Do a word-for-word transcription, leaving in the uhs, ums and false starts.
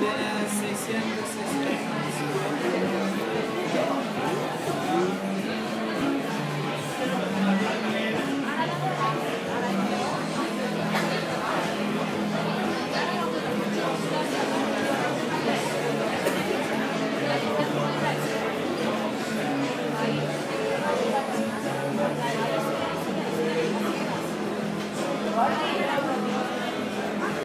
de seiscientos sesenta.